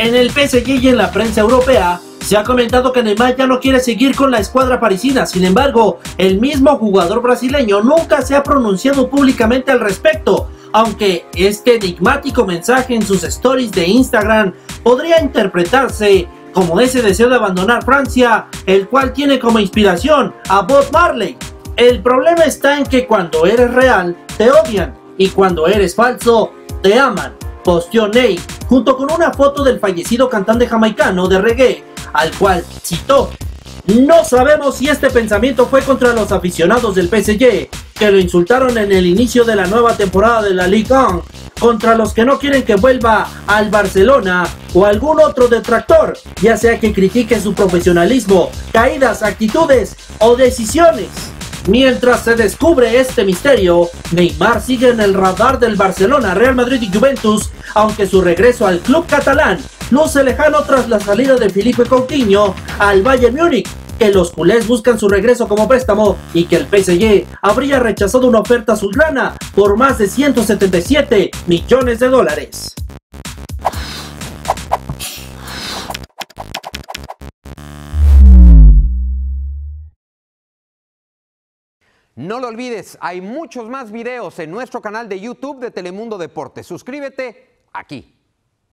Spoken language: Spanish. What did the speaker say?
En el PSG y en la prensa europea se ha comentado que Neymar ya no quiere seguir con la escuadra parisina. Sin embargo, el mismo jugador brasileño nunca se ha pronunciado públicamente al respecto, aunque este enigmático mensaje en sus stories de Instagram podría interpretarse como ese deseo de abandonar Francia, el cual tiene como inspiración a Bob Marley. El problema está en que cuando eres real, te odian, y cuando eres falso, te aman. Posteó Ney, junto con una foto del fallecido cantante jamaicano de reggae, al cual citó. No sabemos si este pensamiento fue contra los aficionados del PSG, que lo insultaron en el inicio de la nueva temporada de la Ligue 1, contra los que no quieren que vuelva al Barcelona o algún otro detractor, ya sea que critique su profesionalismo, caídas, actitudes o decisiones. Mientras se descubre este misterio, Neymar sigue en el radar del Barcelona, Real Madrid y Juventus, aunque su regreso al club catalán luce lejano tras la salida de Felipe Coutinho al Bayern Múnich, que los culés buscan su regreso como préstamo y que el PSG habría rechazado una oferta azulgrana por más de 177 millones de dólares. No lo olvides, hay muchos más videos en nuestro canal de YouTube de Telemundo Deportes. Suscríbete aquí.